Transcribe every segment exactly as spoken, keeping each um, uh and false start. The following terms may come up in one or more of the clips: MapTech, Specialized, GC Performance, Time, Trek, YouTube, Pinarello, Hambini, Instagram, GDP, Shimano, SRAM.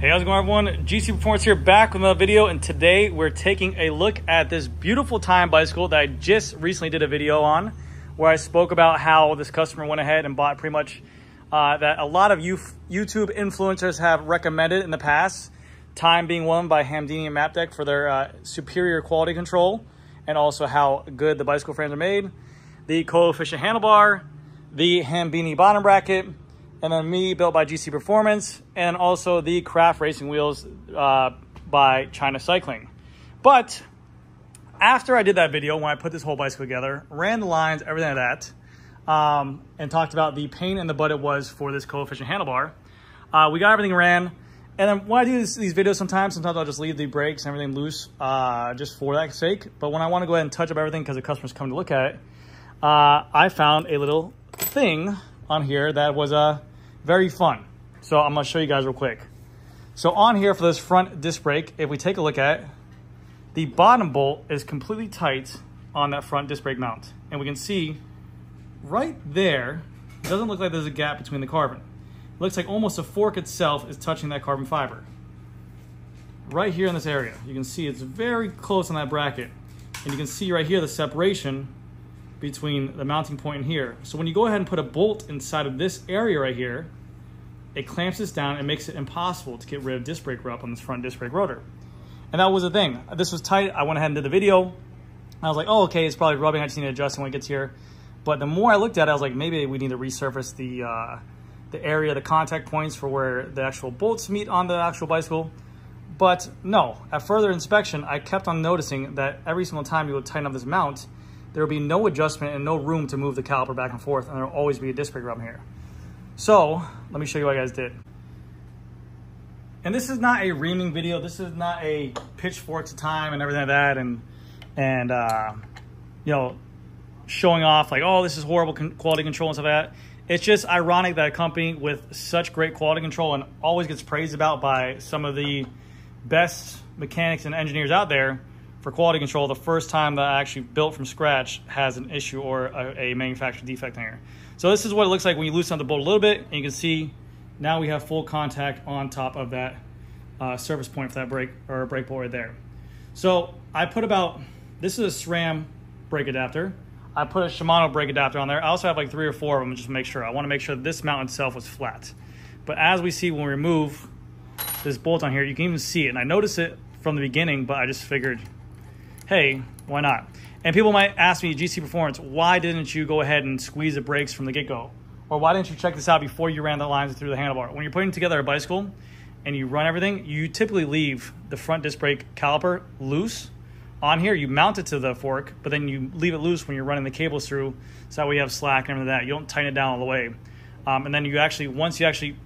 Hey, how's it going, everyone? G C Performance here, back with another video, and today we're taking a look at this beautiful Time bicycle that I just recently did a video on, where I spoke about how this customer went ahead and bought pretty much uh, that a lot of you YouTube influencers have recommended in the past, Time being won by Hambini and MapTech for their uh, superior quality control, and also how good the bicycle frames are made, the coefficient handlebar, the Hambini bottom bracket, and then me, built by G C Performance, and also the Craft Racing Wheels uh, by China Cycling. But after I did that video, when I put this whole bicycle together, ran the lines, everything like that, um, and talked about the pain in the butt it was for this coefficient handlebar, uh, we got everything ran. And then when I do this, these videos sometimes, sometimes I'll just leave the brakes and everything loose uh, just for that sake. But when I want to go ahead and touch up everything because the customer's come to look at it, uh, I found a little thing on here that was a uh, very fun. So I'm gonna show you guys real quick. So on here for this front disc brake, if we take a look at it, the bottom bolt is completely tight on that front disc brake mount. And we can see right there, it doesn't look like there's a gap between the carbon. It looks like almost the fork itself is touching that carbon fiber. Right here in this area, you can see it's very close on that bracket. And you can see right here the separation between the mounting point and here. So when you go ahead and put a bolt inside of this area right here, it clamps this down and makes it impossible to get rid of disc brake rub on this front disc brake rotor. And that was the thing. This was tight. I went ahead and did the video. I was like, oh, okay, it's probably rubbing. I just need to adjust it when it gets here. But the more I looked at it, I was like, maybe we need to resurface the, uh, the area, the contact points for where the actual bolts meet on the actual bicycle. But no, at further inspection, I kept on noticing that every single time you would tighten up this mount, there will be no adjustment and no room to move the caliper back and forth, and there will always be a disc brake rub here. So let me show you what I guys did. And this is not a reaming video. This is not a pitchfork to Time and everything like that, and and uh, you know, showing off like, oh, this is horrible con quality control and stuff like that. It's just ironic that a company with such great quality control and always gets praised about by some of the best mechanics and engineers out there for quality control, the first time that I actually built from scratch has an issue or a, a manufacturer defect in here. So this is what it looks like when you loosen up the bolt a little bit, and you can see now we have full contact on top of that uh, service point for that brake or brake bolt right there. So I put about, this is a SRAM brake adapter. I put a Shimano brake adapter on there. I also have like three or four of them just to make sure. I want to make sure that this mount itself was flat. But as we see when we remove this bolt on here, you can even see it. And I noticed it from the beginning, but I just figured, hey, why not? And people might ask me, G C Performance, why didn't you go ahead and squeeze the brakes from the get-go? Or why didn't you check this out before you ran the lines through the handlebar? When you're putting together a bicycle and you run everything, you typically leave the front disc brake caliper loose on here. You mount it to the fork, but then you leave it loose when you're running the cables through, so that way you have slack and everything like that. You don't tighten it down all the way. Um, and then you actually, once you actually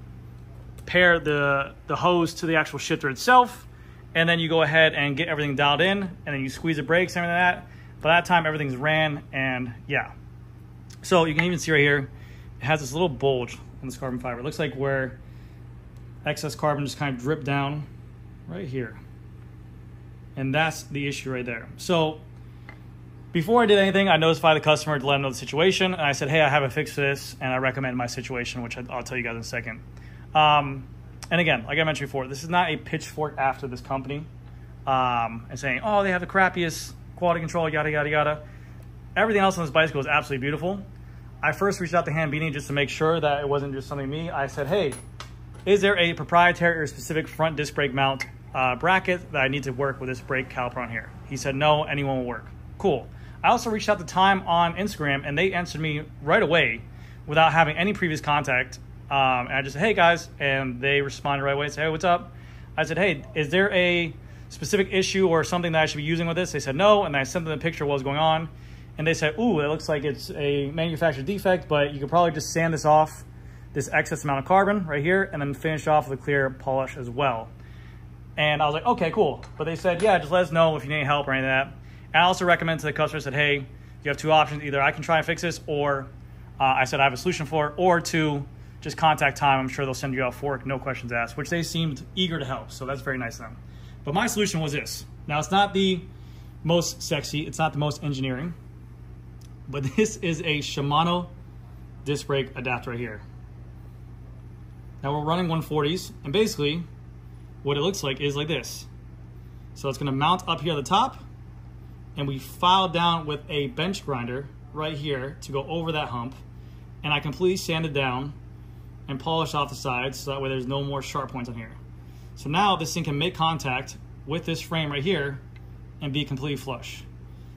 pair the, the hose to the actual shifter itself, and then you go ahead and get everything dialed in, and then you squeeze the brakes and everything like that. By that time, everything's ran, and yeah. So you can even see right here, it has this little bulge on this carbon fiber. It looks like where excess carbon just kind of dripped down right here. And that's the issue right there. So before I did anything, I notified the customer to let them know the situation, and I said, hey, I have a fix for this, and I recommend my situation, which I'll tell you guys in a second. Um, And again, like I mentioned before, this is not a pitchfork after this company um, and saying, oh, they have the crappiest quality control, yada, yada, yada. Everything else on this bicycle is absolutely beautiful. I first reached out to Hambini just to make sure that it wasn't just something me. I said, hey, is there a proprietary or specific front disc brake mount uh, bracket that I need to work with this brake caliper on here? He said, no, anyone will work. Cool. I also reached out to Time on Instagram, and they answered me right away without having any previous contact. Um, and I just said, hey, guys, and they responded right away and said, hey, what's up? I said, hey, is there a specific issue or something that I should be using with this? They said no, and I sent them the picture of what was going on. And they said, ooh, it looks like it's a manufacturer defect, but you could probably just sand this off, this excess amount of carbon right here, and then finish off with a clear polish as well. And I was like, okay, cool. But they said, yeah, just let us know if you need help or anything like that. And I also recommended to the customer, said, hey, you have two options. Either I can try and fix this, or uh, I said I have a solution for it, or two, just contact Time. I'm sure they'll send you out a fork, no questions asked, which they seemed eager to help. So that's very nice of them. But my solution was this. Now, it's not the most sexy. It's not the most engineering. But this is a Shimano disc brake adapter right here. Now, we're running one forties. And basically, what it looks like is like this. So it's gonna mount up here at the top, and we file down with a bench grinder right here to go over that hump, and I completely sanded down and polished off the sides so that way there's no more sharp points on here. So now this thing can make contact with this frame right here and be completely flush.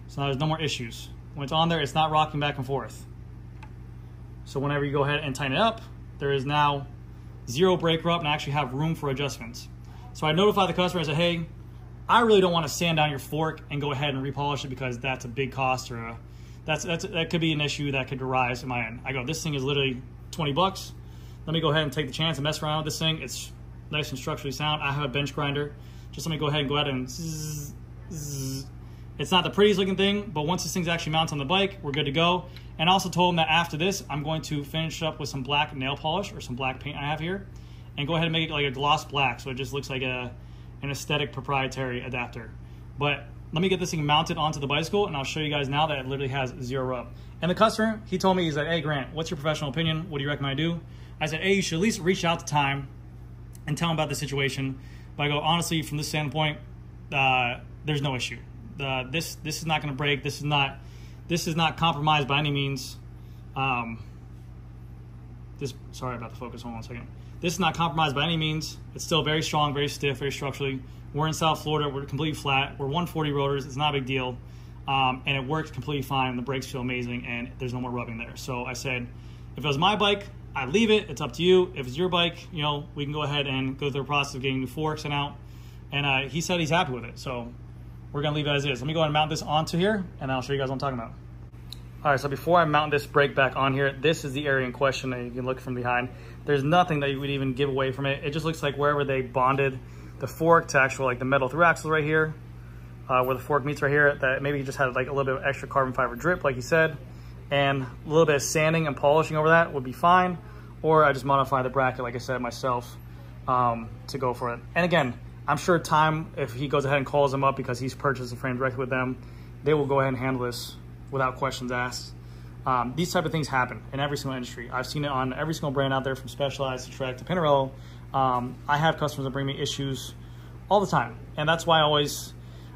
So now there's no more issues. When it's on there, it's not rocking back and forth. So whenever you go ahead and tighten it up, there is now zero break rub, and I actually have room for adjustments. So I notify the customer and say, hey, I really don't want to sand down your fork and go ahead and repolish it because that's a big cost, or a, that's, that's, that could be an issue that could arise in my end. I go, this thing is literally twenty bucks. Let me go ahead and take the chance and mess around with this thing. It's nice and structurally sound. I have a bench grinder. Just let me go ahead and go out and zzz, zzz. It's not the prettiest looking thing, but once this thing's actually mounted on the bike, we're good to go. And I also told him that after this, I'm going to finish up with some black nail polish or some black paint I have here, and go ahead and make it like a gloss black, so it just looks like a, an aesthetic proprietary adapter. But let me get this thing mounted onto the bicycle, and I'll show you guys now that it literally has zero rub. And the customer, he told me, he's like, hey Grant, what's your professional opinion? What do you recommend I do? I said, hey, you should at least reach out to Time and tell them about the situation. But I go, honestly, from this standpoint, uh, there's no issue. Uh, this this is not going to break. This is not this is not compromised by any means. Um, this sorry about the focus. Hold on a second. This is not compromised by any means. It's still very strong, very stiff, very structurally. We're in South Florida. We're completely flat. We're one forty rotors. It's not a big deal, um, and it works completely fine. The brakes feel amazing, and there's no more rubbing there. So I said, if it was my bike, I leave it. It's up to you. If it's your bike, you know, we can go ahead and go through the process of getting new forks and out. And uh, he said he's happy with it. So we're gonna leave it as is. Let me go ahead and mount this onto here, and I'll show you guys what I'm talking about. All right, so before I mount this brake back on here, this is the area in question that you can look from behind. There's nothing that you would even give away from it. It just looks like wherever they bonded the fork to actual, like the metal through axle right here, uh, where the fork meets right here, that maybe he just had like a little bit of extra carbon fiber drip, like he said, and a little bit of sanding and polishing over that would be fine. Or I just modify the bracket, like I said, myself, um, to go for it. And again, I'm sure Time, if he goes ahead and calls them up because he's purchased the frame directly with them, they will go ahead and handle this without questions asked. Um, these type of things happen in every single industry. I've seen it on every single brand out there, from Specialized to Trek to Pinarello. Um, I have customers that bring me issues all the time. And that's why I always,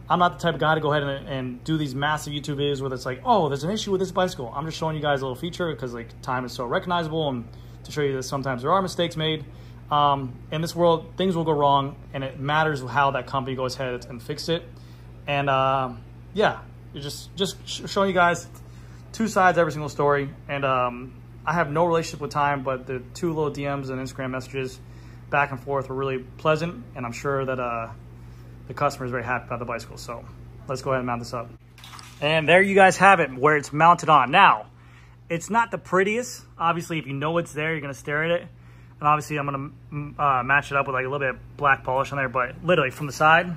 I'm not the type of guy to go ahead and, and do these massive YouTube videos where it's like, oh, there's an issue with this bicycle. I'm just showing you guys a little feature because like Time is so recognizable, and to show you that sometimes there are mistakes made. Um, in this world, things will go wrong, and it matters how that company goes ahead and fix it. And uh, yeah, you're just just showing you guys two sides every single story. And um, I have no relationship with Time, but the two little D Ms and Instagram messages back and forth were really pleasant, and I'm sure that uh, the customer is very happy about the bicycle. So let's go ahead and mount this up. And there you guys have it, where it's mounted on. Now, it's not the prettiest. Obviously, if you know it's there, you're gonna stare at it. And obviously I'm going to uh, match it up with like a little bit of black polish on there, but literally from the side,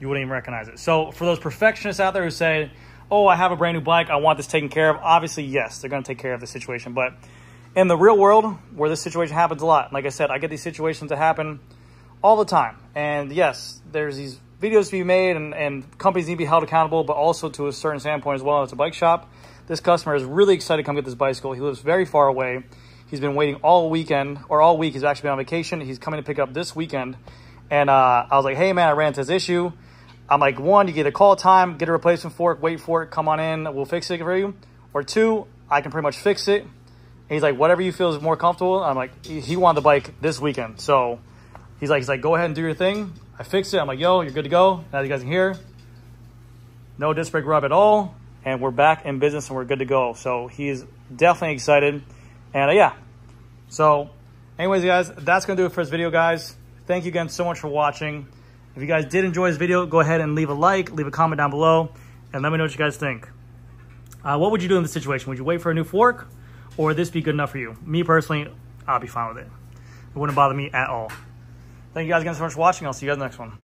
you wouldn't even recognize it. So for those perfectionists out there who say, oh, I have a brand new bike, I want this taken care of. Obviously, yes, they're going to take care of the situation. But in the real world, where this situation happens a lot, like I said, I get these situations that happen all the time. And yes, there's these videos to be made, and, and companies need to be held accountable, but also to a certain standpoint as well. It's a bike shop. This customer is really excited to come get this bicycle. He lives very far away. He's been waiting all weekend, or all week. He's actually been on vacation. He's coming to pick up this weekend. And uh, I was like, hey, man, I ran into this issue. I'm like, one, you get a call Time, get a replacement fork, wait for it, come on in, we'll fix it for you. Or two, I can pretty much fix it. And he's like, whatever you feel is more comfortable. I'm like, he wanted the bike this weekend. So he's like, he's like, go ahead and do your thing. I fixed it. I'm like, yo, you're good to go. Now you guys can hear. No disc brake rub at all. And we're back in business, and we're good to go. So he's definitely excited. And uh, yeah, so anyways, guys, that's going to do it for this video, guys. Thank you again so much for watching. If you guys did enjoy this video, go ahead and leave a like, leave a comment down below, and let me know what you guys think. Uh, what would you do in this situation? Would you wait for a new fork, or would this be good enough for you? Me personally, I'll be fine with it. It wouldn't bother me at all. Thank you guys again so much for watching. I'll see you guys in the next one.